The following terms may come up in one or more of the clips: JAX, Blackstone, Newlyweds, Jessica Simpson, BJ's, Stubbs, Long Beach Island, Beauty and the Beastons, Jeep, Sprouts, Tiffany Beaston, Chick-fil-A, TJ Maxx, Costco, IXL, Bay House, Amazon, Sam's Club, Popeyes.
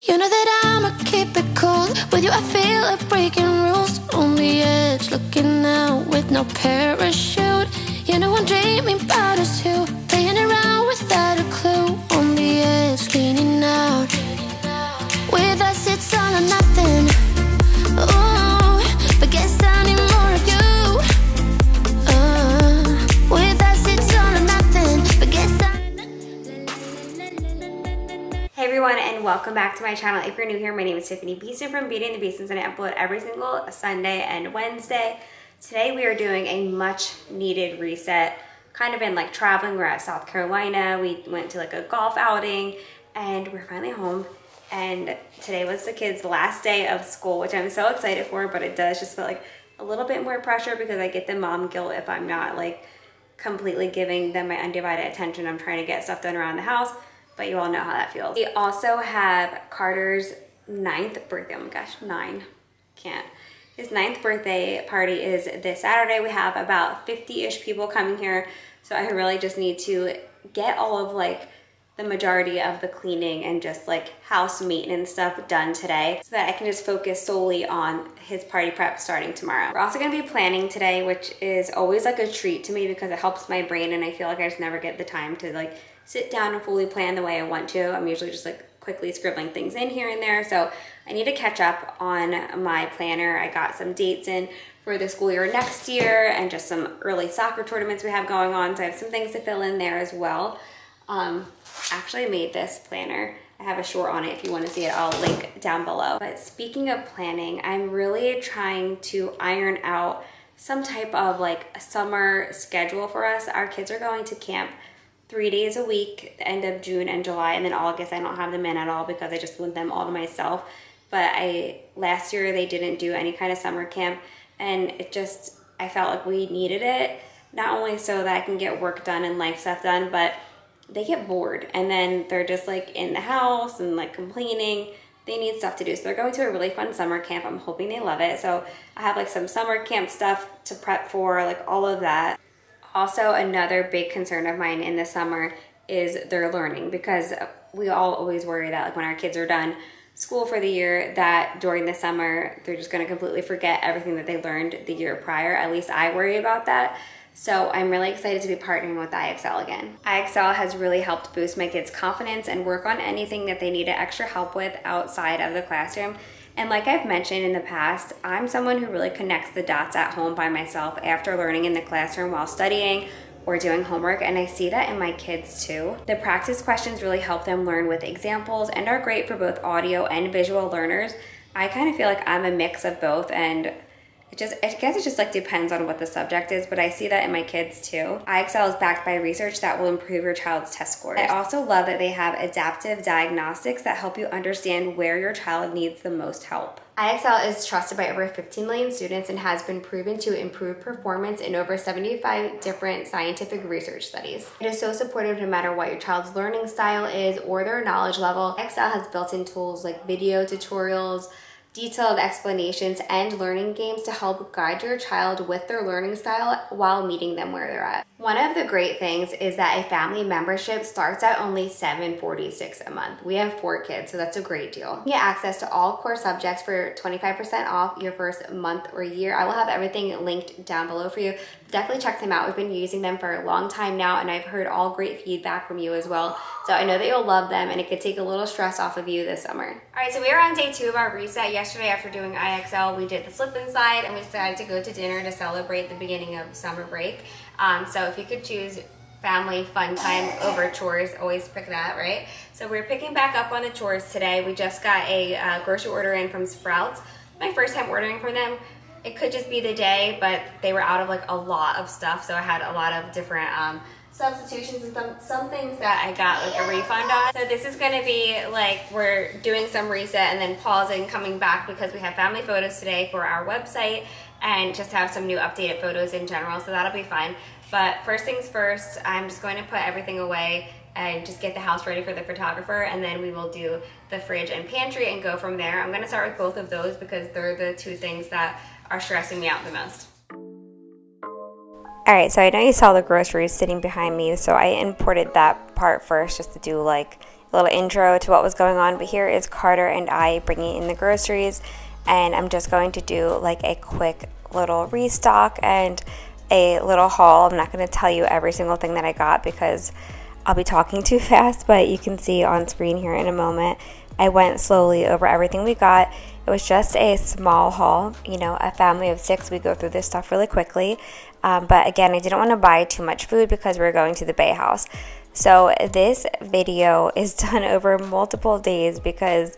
You know that I'ma keep it cool. With you I feel like breaking rules. On the edge, looking out with no parachute. You know I'm dreaming about us too. Playing around without a clue. On the edge, leaning out. With us it's all or nothing. Ooh, but guess I need more of you. With us it's all or nothing. But guess Hey everyone, and welcome back to my channel. If you're new here, my name is Tiffany Beaston from Beauty and the Beastons, and I upload every single Sunday and Wednesday. Today we are doing a much needed reset. Kind of been like traveling. We're at South Carolina. We went to like a golf outing and we're finally home. And today was the kids' last day of school, which I'm so excited for, but it does just feel like a little bit more pressure because I get the mom guilt if I'm not like completely giving them my undivided attention. I'm trying to get stuff done around the house, but you all know how that feels. We also have Carter's 9th birthday. Oh my gosh, 9. Can't. His 9th birthday party is this Saturday. We have about 50-ish people coming here. So I really just need to get all of like the majority of the cleaning and just like house maintenance stuff done today so that I can just focus solely on his party prep starting tomorrow. We're also gonna be planning today, which is always like a treat to me because it helps my brain and I feel like I just never get the time to like sit down and fully plan the way I want to. I'm usually just like quickly scribbling things in here and there. So I need to catch up on my planner. I got some dates in for the school year next year and just some early soccer tournaments we have going on. So I have some things to fill in there as well. Actually I made this planner. I have a short on it. If you want to see it, I'll link down below. But speaking of planning, I'm really trying to iron out some type of like a summer schedule for us. Our kids are going to camp 3 days a week, the end of June and July, and then August I don't have them in at all because I just want them all to myself. But last year they didn't do any kind of summer camp, and it just, I felt like we needed it, not only so that I can get work done and life stuff done, but they get bored and then they're just like in the house and like complaining. They need stuff to do. So they're going to a really fun summer camp. I'm hoping they love it. So I have like some summer camp stuff to prep for, like all of that. Also, another big concern of mine in the summer is their learning, because we all always worry that like when our kids are done school for the year, that during the summer they're just going to completely forget everything that they learned the year prior. At least I worry about that. So I'm really excited to be partnering with IXL again. IXL has really helped boost my kids' confidence and work on anything that they needed extra help with outside of the classroom. And like I've mentioned in the past, I'm someone who really connects the dots at home by myself after learning in the classroom while studying or doing homework, and I see that in my kids too. The practice questions really help them learn with examples and are great for both audio and visual learners. I kind of feel like I'm a mix of both, and I guess it just like depends on what the subject is, but I see that in my kids too. IXL is backed by research that will improve your child's test scores. I also love that they have adaptive diagnostics that help you understand where your child needs the most help. IXL is trusted by over 15 million students and has been proven to improve performance in over 75 different scientific research studies. It is so supportive no matter what your child's learning style is or their knowledge level. IXL has built-in tools like video tutorials, detailed explanations, and learning games to help guide your child with their learning style while meeting them where they're at. One of the great things is that a family membership starts at only $7.46 a month. We have 4 kids, so that's a great deal. You get access to all core subjects for 25% off your first month or year. I will have everything linked down below for you. Definitely check them out. We've been using them for a long time now, and I've heard all great feedback from you as well. So I know that you'll love them, and it could take a little stress off of you this summer. All right, so we are on day 2 of our reset. Yesterday, after doing IXL, we did the slip and slide, and we decided to go to dinner to celebrate the beginning of summer break. So if you could choose family fun time over chores, always pick that, right? So we're picking back up on the chores today. We just got a grocery order in from Sprouts. My first time ordering from them. It could just be the day, but they were out of like a lot of stuff, so I had a lot of different substitutions and some things that I got like a refund on. So this is gonna be like, we're doing some reset and then pausing, coming back because we have family photos today for our website and just have some new updated photos in general, so that'll be fun. But first things first, I'm just going to put everything away and just get the house ready for the photographer, and then we will do the fridge and pantry and go from there. I'm gonna start with both of those because they're the two things that are stressing me out the most. All right, so I know you saw the groceries sitting behind me, so I imported that part first just to do like a little intro to what was going on, but here is Carter and I bringing in the groceries, and I'm just going to do like a quick little restock and a little haul. I'm not going to tell you every single thing that I got because I'll be talking too fast, but you can see on screen here in a moment. I went slowly over everything we got. It was just a small haul. You know, a family of six, we go through this stuff really quickly. But again, I didn't want to buy too much food because we were going to the Bay House. So this video is done over multiple days because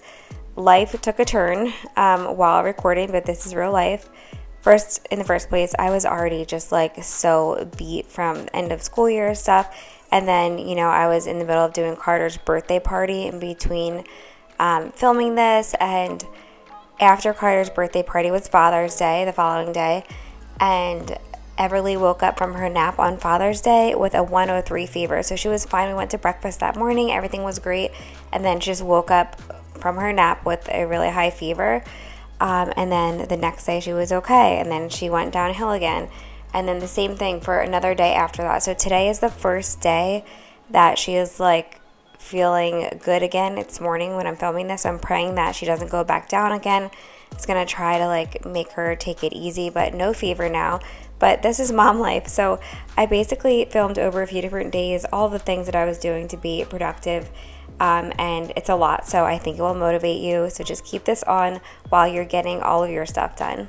life took a turn while recording, but this is real life. In the first place, I was already just like so beat from end of school year stuff. And then, you know, I was in the middle of doing Carter's birthday party in between filming this, and after Carter's birthday party was Father's Day the following day, and Everly woke up from her nap on Father's Day with a 103 fever. So she was fine. We went to breakfast that morning. Everything was great. And then she just woke up from her nap with a really high fever. And then the next day she was okay. And then she went downhill again. And then the same thing for another day after that. So today is the first day that she is like feeling good again. It's morning when I'm filming this. I'm praying that she doesn't go back down again. It's gonna try to like make her take it easy, but no fever now. But this is mom life. So I basically filmed over a few different days all the things that I was doing to be productive, and it's a lot, so I think it will motivate you. So just keep this on while you're getting all of your stuff done.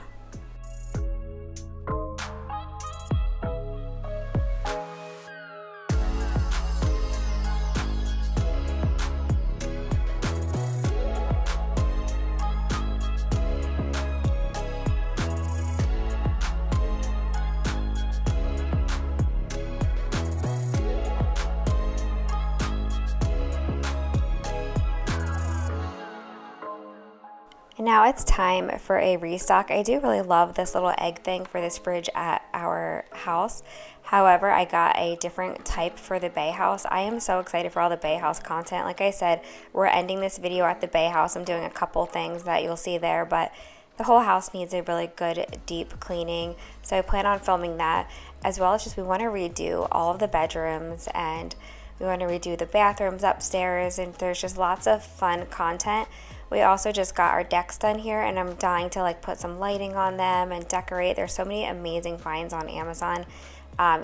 Now it's time for a restock. I do really love this little egg thing for this fridge at our house. However, I got a different type for the Bay House. I am so excited for all the Bay House content. Like I said, we're ending this video at the Bay House. I'm doing a couple things that you'll see there, but the whole house needs a really good deep cleaning. So I plan on filming that, as well as just we want to redo all of the bedrooms, and we want to redo the bathrooms upstairs, and there's just lots of fun content. We also just got our decks done here, and I'm dying to like put some lighting on them and decorate. There's so many amazing finds on Amazon.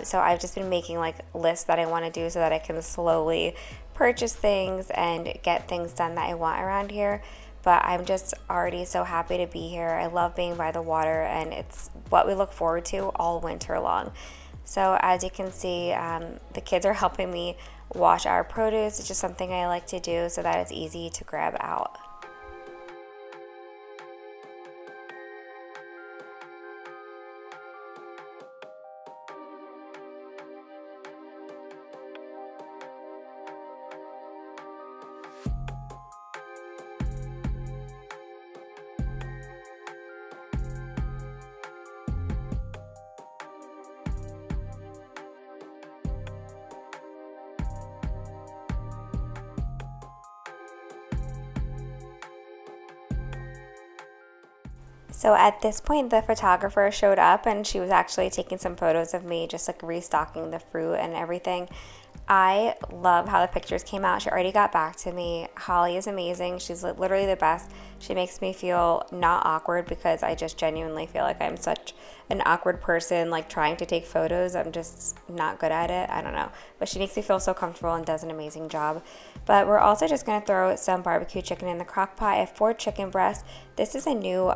So I've just been making like lists that I want to do so that I can slowly purchase things and get things done that I want around here. But I'm just already so happy to be here. I love being by the water, and it's what we look forward to all winter long. So as you can see, the kids are helping me wash our produce. It's just something I like to do so that it's easy to grab out. So at this point, the photographer showed up, and she was actually taking some photos of me just like restocking the fruit and everything. I love how the pictures came out. She already got back to me. Holly is amazing. She's literally the best. She makes me feel not awkward because I just genuinely feel like I'm such an awkward person, like trying to take photos. I'm just not good at it. I don't know. But she makes me feel so comfortable and does an amazing job. But we're also just going to throw some barbecue chicken in the crock pot. I have 4 chicken breasts. This is a new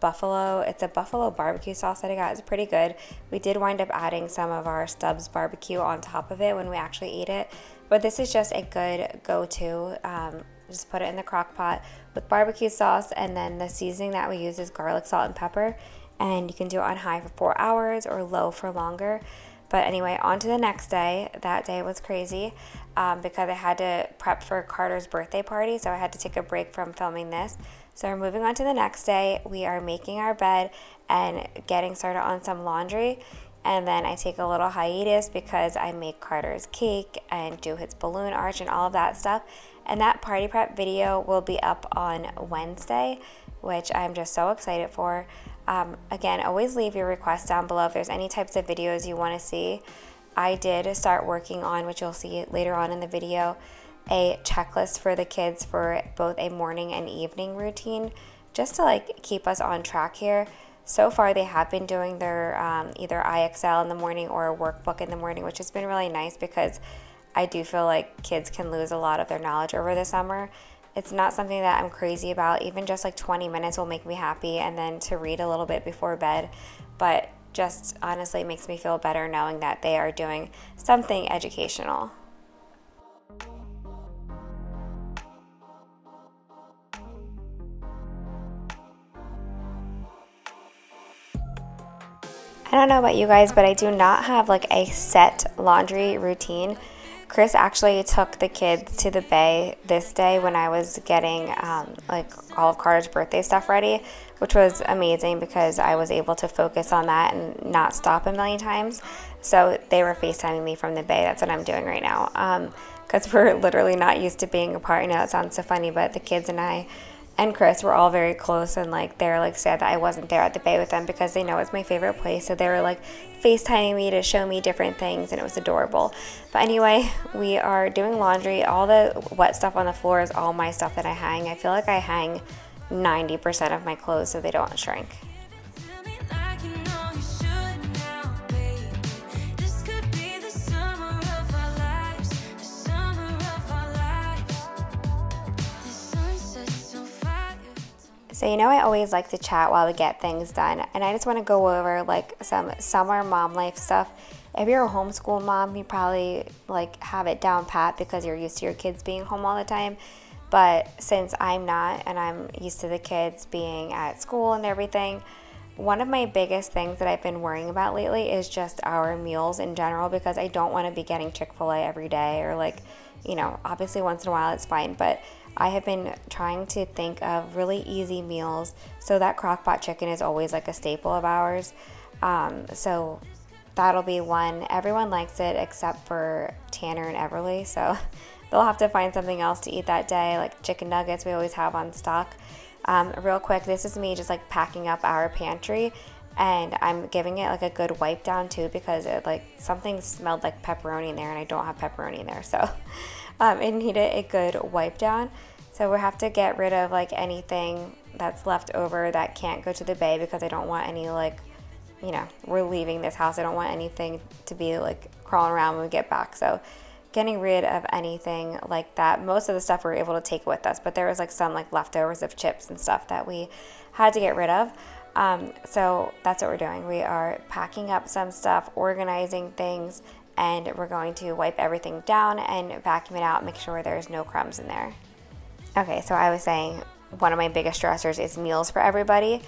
buffalo. It's a buffalo barbecue sauce that I got. It's pretty good. We did wind up adding some of our Stubbs barbecue on top of it when we actually ate it. But this is just a good go-to. Just put it in the crock pot with barbecue sauce, and then the seasoning that we use is garlic, salt, and pepper. And you can do it on high for 4 hours or low for longer. But anyway, on to the next day. That day was crazy because I had to prep for Carter's birthday party, so I had to take a break from filming this. So we're moving on to the next day. We are making our bed and getting started on some laundry. And then I take a little hiatus because I make Carter's cake and do his balloon arch and all of that stuff. And that party prep video will be up on Wednesday, which I'm just so excited for. Again, always leave your requests down below if there's any types of videos you want to see. I did start working on, which you'll see later on in the video, a checklist for the kids for both a morning and evening routine, just to like keep us on track here. So far they have been doing their either IXL in the morning or a workbook in the morning, which has been really nice because I do feel like kids can lose a lot of their knowledge over the summer. It's not something that I'm crazy about. Even just like 20 minutes will make me happy, and then to read a little bit before bed, but just honestly makes me feel better knowing that they are doing something educational. I don't know about you guys, but I do not have like a set laundry routine. Chris actually took the kids to the bay this day when I was getting like all of Carter's birthday stuff ready, which was amazing because I was able to focus on that and not stop a million times. So they were FaceTiming me from the bay. That's what I'm doing right now, because we're literally not used to being apart. I know that sounds so funny, but the kids and I and Chris were all very close, and like they're like sad that I wasn't there at the bay with them because they know it's my favorite place. So they were like FaceTiming me to show me different things, and it was adorable. But anyway, we are doing laundry. All the wet stuff on the floor is all my stuff that I hang. I feel like I hang 90% of my clothes so they don't shrink. So you know I always like to chat while we get things done, and I just want to go over like some summer mom life stuff. If you're a homeschool mom, you probably like have it down pat because you're used to your kids being home all the time. But since I'm not, and I'm used to the kids being at school and everything, one of my biggest things that I've been worrying about lately is just our meals in general, because I don't want to be getting Chick-fil-A every day, or like, you know, obviously once in a while it's fine, but I have been trying to think of really easy meals. So that crock-pot chicken is always like a staple of ours. So that'll be one. Everyone likes it except for Tanner and Everly, so they'll have to find something else to eat that day, like chicken nuggets we always have on stock. Real quick, this is me just like packing up our pantry, and I'm giving it like a good wipe down too, because it like something smelled like pepperoni in there, and I don't have pepperoni in there, so it needed a good wipe down. So we have to get rid of like anything that's left over that can't go to the bay, because I don't want any, like, you know, we're leaving this house, I don't want anything to be like crawling around when we get back. So getting rid of anything like that. Most of the stuff we were able to take with us, but there was like some like leftovers of chips and stuff that we had to get rid of. So that's what we're doing. We are packing up some stuff, organizing things, and we're going to wipe everything down and vacuum it out, make sure there's no crumbs in there. Okay, so I was saying one of my biggest stressors is meals for everybody,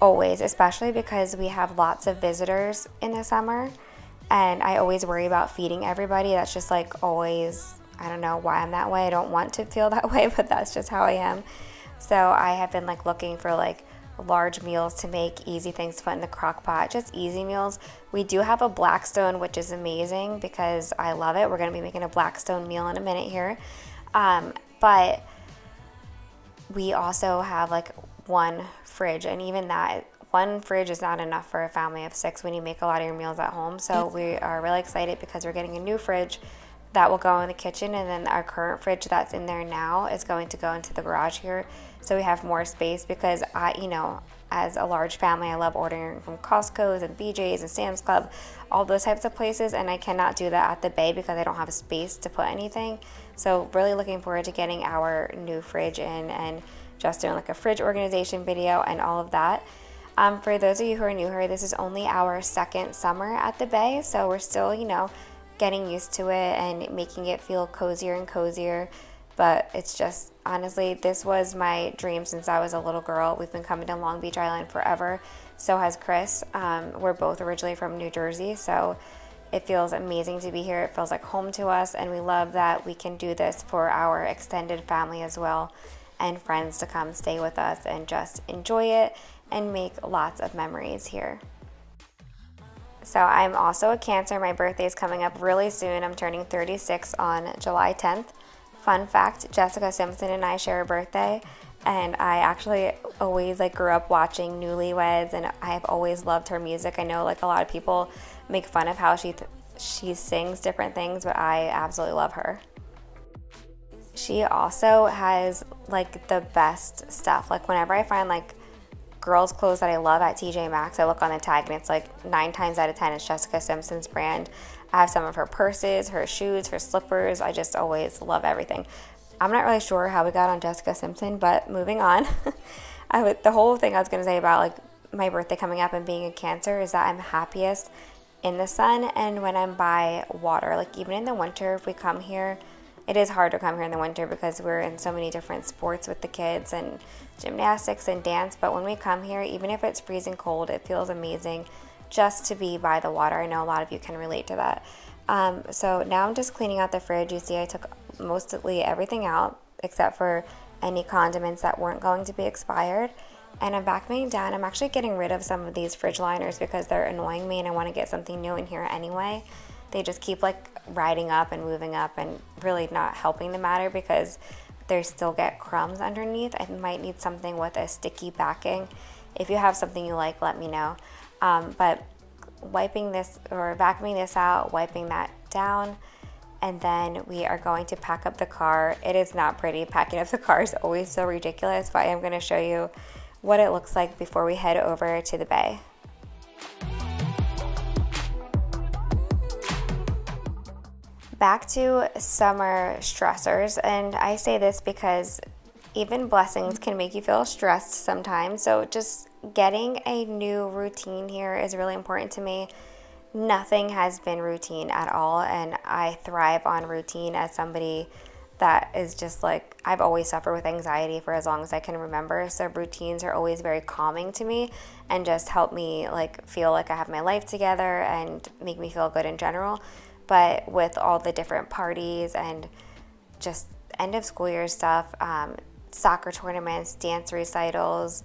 always, especially because we have lots of visitors in the summer, and I always worry about feeding everybody. That's just like always, I don't know why I'm that way. I don't want to feel that way, but that's just how I am. So I have been like looking for like large meals to make, easy things to put in the crock pot, just easy meals. We do have a Blackstone, which is amazing because I love it. We're going to be making a Blackstone meal in a minute here. But we also have like one fridge, and even that one fridge is not enough for a family of 6 when you make a lot of your meals at home. So we are really excited because we're getting a new fridge that will go in the kitchen, and then our current fridge that's in there now is going to go into the garage here, so we have more space. Because I, you know, as a large family, I love ordering from Costco's and BJ's and Sam's Club, all those types of places, and I cannot do that at the bay because I don't have a space to put anything. So really looking forward to getting our new fridge in and just doing like a fridge organization video and all of that. For those of you who are new here, this is only our second summer at the bay, so we're still, you know, getting used to it and making it feel cozier and cozier. But it's just, honestly, this was my dream since I was a little girl. We've been coming to Long Beach Island forever, so has Chris. We're both originally from New Jersey, so it feels amazing to be here. It feels like home to us, and we love that we can do this for our extended family as well, and friends to come stay with us and just enjoy it and make lots of memories here. So I'm also a Cancer. My birthday is coming up really soon. I'm turning 36 on July 10th. Fun fact, Jessica Simpson and I share a birthday, and I actually always like grew up watching Newlyweds, and I've always loved her music. I know like a lot of people make fun of how she sings different things, but I absolutely love her. She also has like the best stuff. Like whenever I find like girls' clothes that I love at TJ Maxx, I look on the tag and it's like 9 times out of 10 it's Jessica Simpson's brand. I have some of her purses, her shoes, her slippers. I just always love everything. I'm not really sure how we got on Jessica Simpson, but moving on. The whole thing I was gonna say about like my birthday coming up and being a Cancer is that I'm happiest in the sun and when I'm by water. Like even in the winter, if we come here, it is hard to come here in the winter because we're in so many different sports with the kids and gymnastics and dance. But when we come here, even if it's freezing cold, it feels amazing just to be by the water. I know a lot of you can relate to that. So now I'm just cleaning out the fridge. You see I took mostly everything out except for any condiments that weren't going to be expired. And I'm vacuuming down. I'm actually getting rid of some of these fridge liners because they're annoying me and I want to get something new in here anyway. They just keep like riding up and moving up and really not helping the matter because they still get crumbs underneath. I might need something with a sticky backing. If you have something you like, let me know. But wiping this or vacuuming this out, wiping that down, and then we are going to pack up the car. It is not pretty. Packing up the car is always so ridiculous, but I am going to show you what it looks like before we head over to the bay. Back to summer stressors, and I say this because even blessings can make you feel stressed sometimes, so just getting a new routine here is really important to me. Nothing has been routine at all, and I thrive on routine as somebody that is just like, I've always suffered with anxiety for as long as I can remember, so routines are always very calming to me and just help me like feel like I have my life together and make me feel good in general. But with all the different parties and just end of school year stuff, soccer tournaments, dance recitals,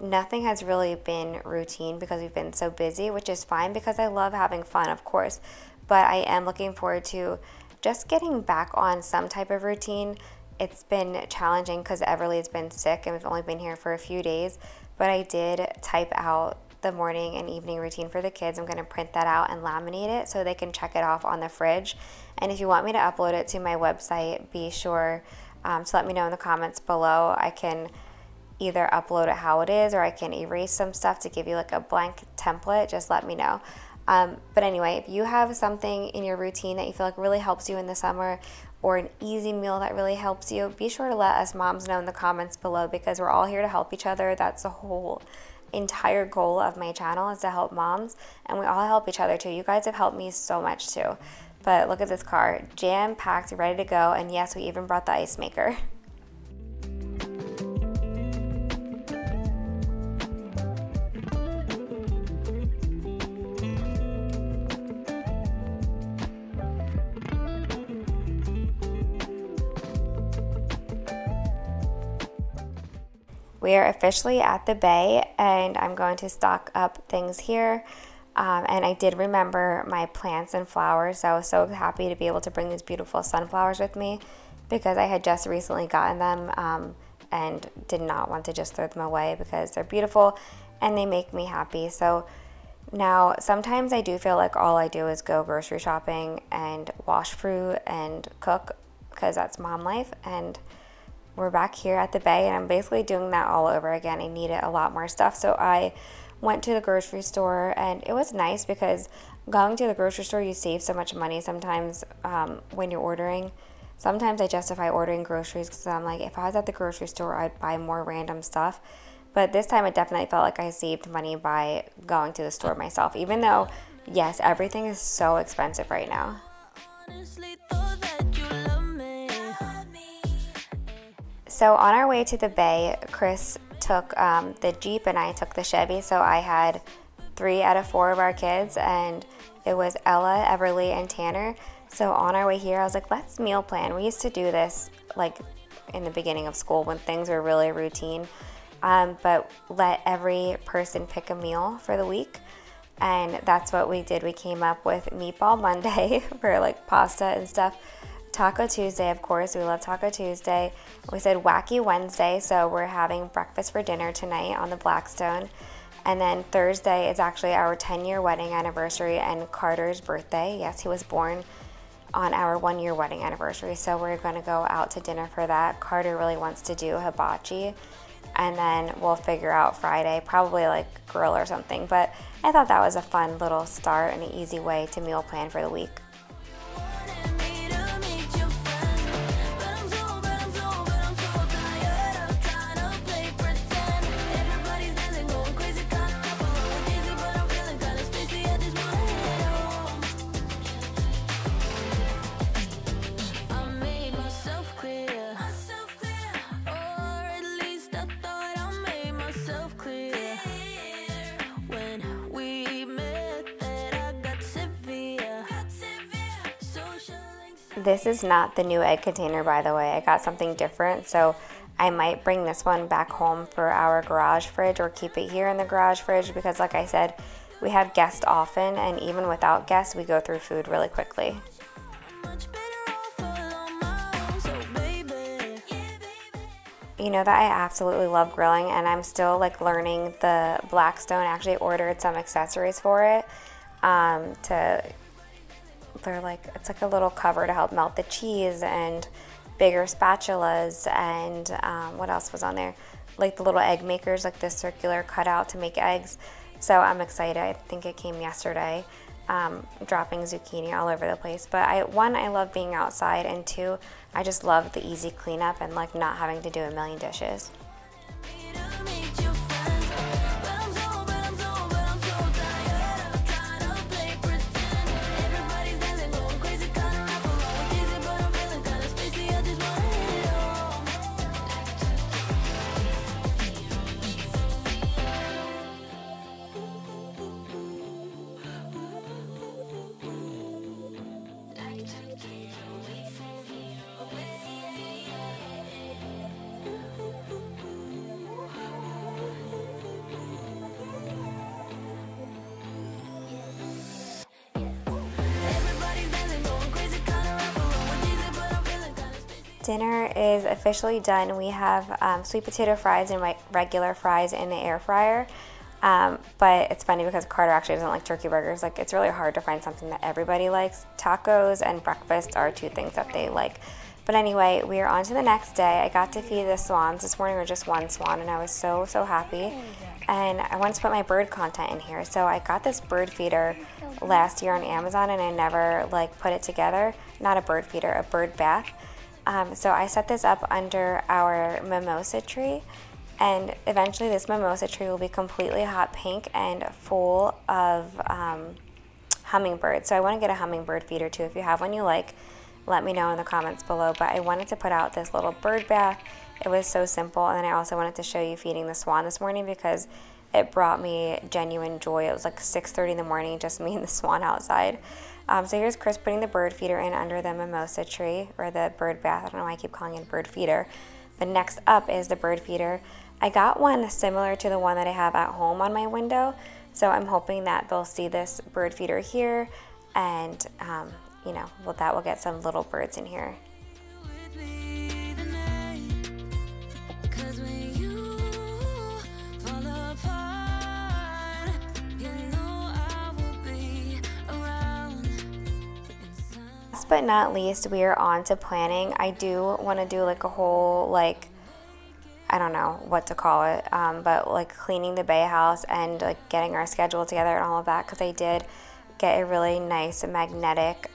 nothing has really been routine because we've been so busy, which is fine because I love having fun, of course, but I am looking forward to just getting back on some type of routine. It's been challenging because Everly's been sick and we've only been here for a few days, but I did type out the morning and evening routine for the kids. I'm gonna print that out and laminate it so they can check it off on the fridge. And if you want me to upload it to my website, be sure to let me know in the comments below. I can either upload it how it is or I can erase some stuff to give you like a blank template, just let me know. But anyway, if you have something in your routine that you feel like really helps you in the summer or an easy meal that really helps you, be sure to let us moms know in the comments below because we're all here to help each other. That's the whole entire goal of my channel is to help moms, and we all help each other too. You guys have helped me so much too. But look at this car, jam-packed, ready to go, and yes, we even brought the ice maker. We are officially at the bay and I'm going to stock up things here. And I did remember my plants and flowers. So I was so happy to be able to bring these beautiful sunflowers with me because I had just recently gotten them and did not want to just throw them away because they're beautiful and they make me happy. So now sometimes I do feel like all I do is go grocery shopping and wash fruit and cook because that's mom life. And we're back here at the bay and I'm basically doing that all over again. I needed a lot more stuff. So I went to the grocery store and it was nice because going to the grocery store, you save so much money sometimes when you're ordering. Sometimes I justify ordering groceries because I'm like, if I was at the grocery store, I'd buy more random stuff. But this time it definitely felt like I saved money by going to the store myself, even though, yes, everything is so expensive right now. So on our way to the bay, Chris took the Jeep and I took the Chevy, so I had 3 out of 4 of our kids, and it was Ella, Everly, and Tanner. So on our way here, I was like, let's meal plan. We used to do this like in the beginning of school when things were really routine, but let every person pick a meal for the week, and that's what we did. We came up with Meatball Monday for like pasta and stuff. Taco Tuesday, of course, we love Taco Tuesday. We said Wacky Wednesday, so we're having breakfast for dinner tonight on the Blackstone. And then Thursday is actually our 10-year wedding anniversary and Carter's birthday. Yes, he was born on our 1-year wedding anniversary, so we're gonna go out to dinner for that. Carter really wants to do hibachi, and then we'll figure out Friday, probably like grill or something. But I thought that was a fun little start and an easy way to meal plan for the week. This is not the new egg container, by the way. I got something different, so I might bring this one back home for our garage fridge or keep it here in the garage fridge, because like I said, we have guests often, and even without guests, we go through food really quickly. You know that I absolutely love grilling, and I'm still like learning the Blackstone. I actually ordered some accessories for it they're like, it's like a little cover to help melt the cheese, and bigger spatulas, and what else was on there? Like the little egg makers, like this circular cutout to make eggs. So I'm excited. I think it came yesterday. Dropping zucchini all over the place. But one, I love being outside, and 2, I just love the easy cleanup and like not having to do a million dishes. Dinner is officially done. We have sweet potato fries and regular fries in the air fryer, but it's funny because Carter actually doesn't like turkey burgers. Like, it's really hard to find something that everybody likes. Tacos and breakfast are 2 things that they like. But anyway, we are on to the next day. I got to feed the swans this morning, or just one swan, and I was so happy. And I wanted to put my bird content in here, so I got this bird feeder last year on Amazon, and I never like put it together. Not a bird feeder, a bird bath. So I set this up under our mimosa tree, and eventually this mimosa tree will be completely hot pink and full of hummingbirds. So I want to get a hummingbird feeder too. If you have one you like, let me know in the comments below. But I wanted to put out this little bird bath. It was so simple. And then I also wanted to show you feeding the swan this morning, because it brought me genuine joy. It was like 6:30 in the morning, just me and the swan outside. So here's Chris putting the bird feeder in under the mimosa tree, or the bird bath. I don't know why I keep calling it bird feeder. But next up is the bird feeder. I got one similar to the one that I have at home on my window, so I'm hoping that they'll see this bird feeder here, and you know, that will get some little birds in here. Last but not least, we are on to planning. I do want to do like a whole, like, I don't know what to call it, but like cleaning the bay house and like getting our schedule together and all of that, because I did get a really nice magnetic,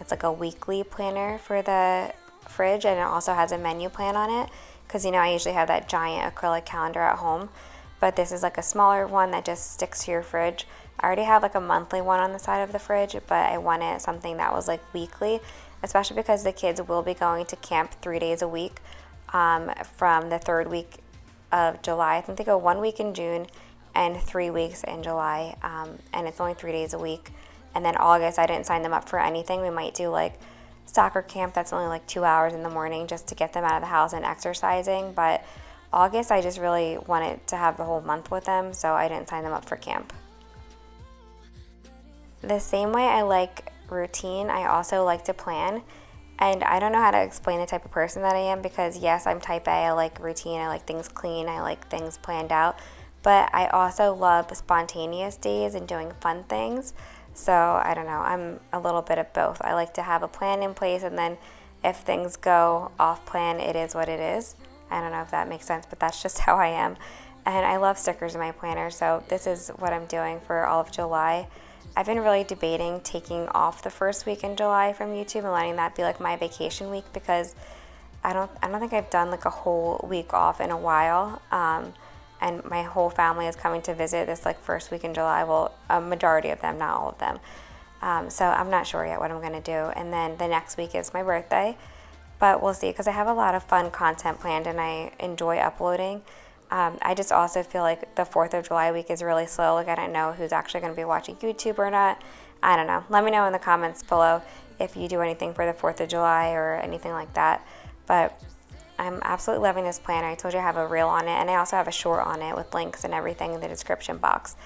it's like a weekly planner for the fridge, and it also has a menu plan on it, because you know I usually have that giant acrylic calendar at home, but this is like a smaller one that just sticks to your fridge. I already have like a monthly one on the side of the fridge, but I wanted something that was like weekly, especially because the kids will be going to camp 3 days a week from the 3rd week of July. I think they go 1 week in June and 3 weeks in July, and it's only 3 days a week. And then August, I didn't sign them up for anything. We might do like soccer camp, that's only like 2 hours in the morning, just to get them out of the house and exercising. But August, I just really wanted to have the whole month with them, so I didn't sign them up for camp. The same way I like routine, I also like to plan. And I don't know how to explain the type of person that I am, because yes, I'm type A, I like routine, I like things clean, I like things planned out. But I also love spontaneous days and doing fun things. So I don't know, I'm a little bit of both. I like to have a plan in place, and then if things go off plan, it is what it is. I don't know if that makes sense, but that's just how I am. And I love stickers in my planner, so this is what I'm doing for all of July. I've been really debating taking off the first week in July from YouTube and letting that be like my vacation week, because I don't think I've done like a whole week off in a while. And my whole family is coming to visit this like first week in July. Well, a majority of them, not all of them. So I'm not sure yet what I'm gonna do. And then the next week is my birthday, but we'll see, because I have a lot of fun content planned and I enjoy uploading. I just also feel like the 4th of July week is really slow. Like, I don't know who's actually gonna be watching YouTube or not. I don't know. Let me know in the comments below if you do anything for the 4th of July or anything like that. But I'm absolutely loving this planner. I told you I have a reel on it, and I also have a short on it with links and everything in the description box.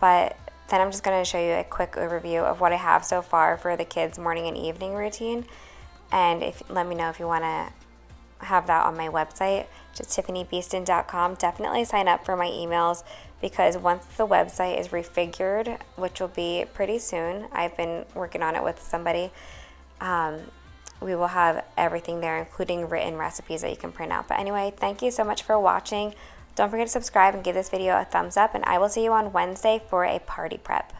But then I'm just gonna show you a quick overview of what I have so far for the kids' morning and evening routine. And let me know if you wanna have that on my website, just tiffanybeaston.com. Definitely sign up for my emails, because once the website is refigured, which will be pretty soon, I've been working on it with somebody, we will have everything there, including written recipes that you can print out. But anyway, thank you so much for watching. Don't forget to subscribe and give this video a thumbs up, and I will see you on Wednesday for a party prep.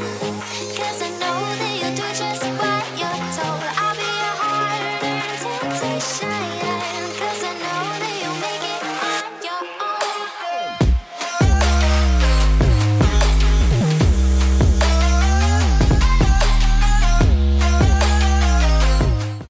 Shine.